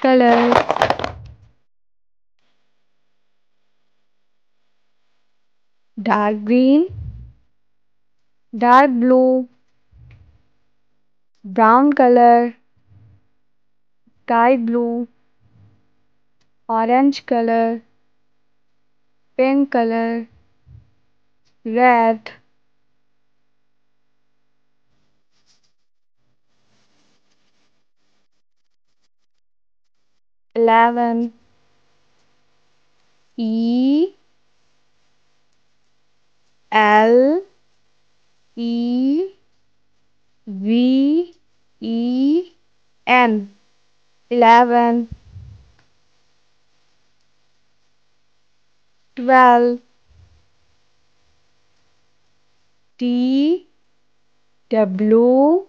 color. Dark green, dark blue, brown color, sky blue, orange color, pink color, red, eleven, E, L, E, V, E, N, 11, 12, T, W,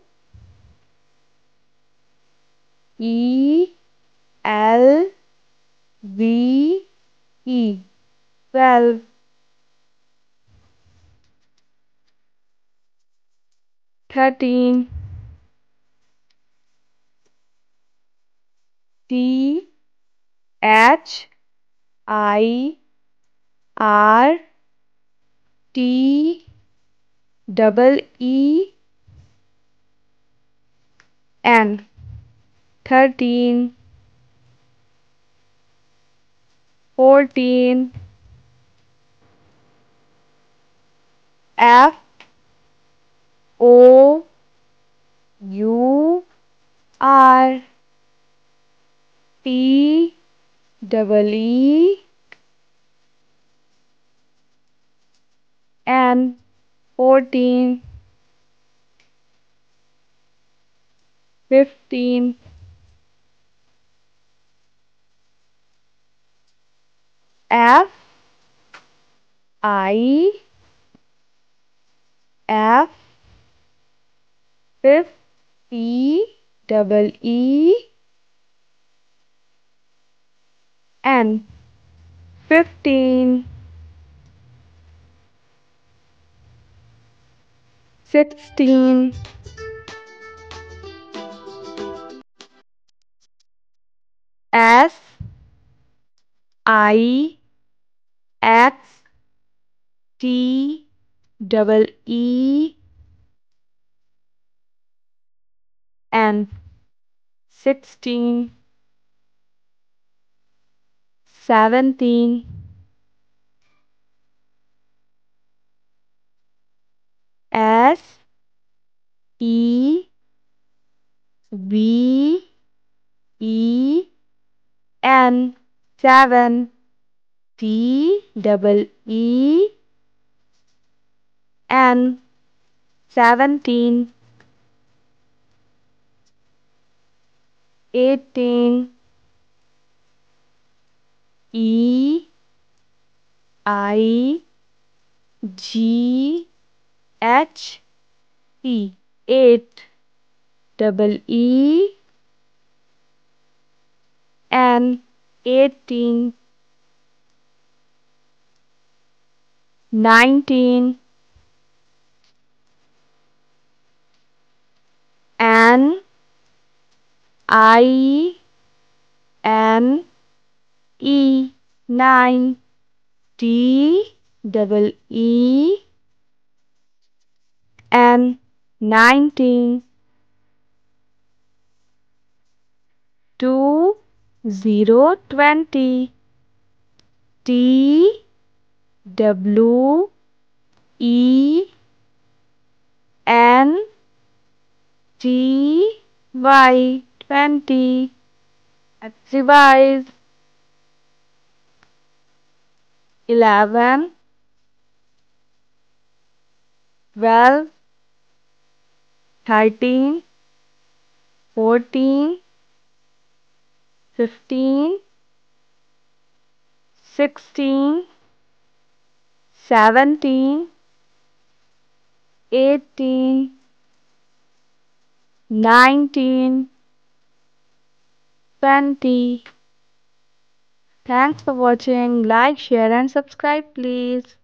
E, L, V, E, 12, 13, T, H, I, R, T, double E, N, 13, 14, F, O, U, R, P, double E, N, 14, 15, F, I, F, fifth, E, double E, N, 15, 16, S, I, X, T, double E, N, 16, 17, S, E, V, E, N, 7, T, double E, N, 17, 18, E, I, G, H, T, 8, double E, N, 18, 19, N, I, N, E, 9, T, double E, N, 19, 20, T, W, E, N, T, Y, 20. Let's revise. 11, 12, 13, 14, 15, 16, 17, 18, 19, 20. Thanks for watching. Like, share and subscribe please.